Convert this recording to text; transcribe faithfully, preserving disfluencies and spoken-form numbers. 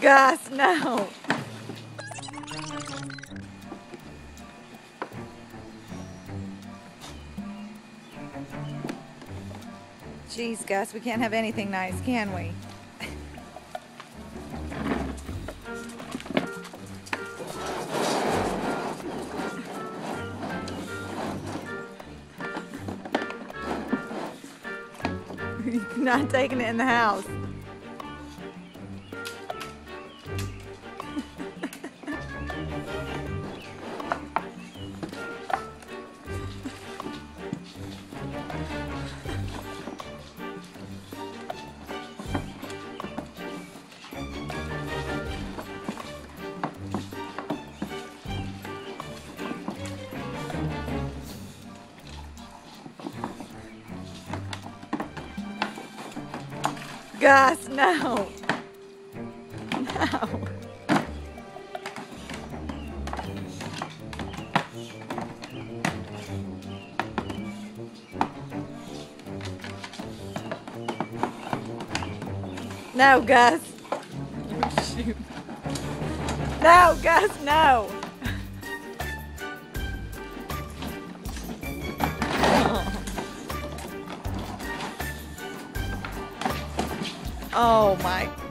Gus, no. Jeez, Gus, we can't have anything nice, can we? You're not taking it in the house. Gus, no. No. No, Gus. Oh, shoot. No, Gus, no. Oh my.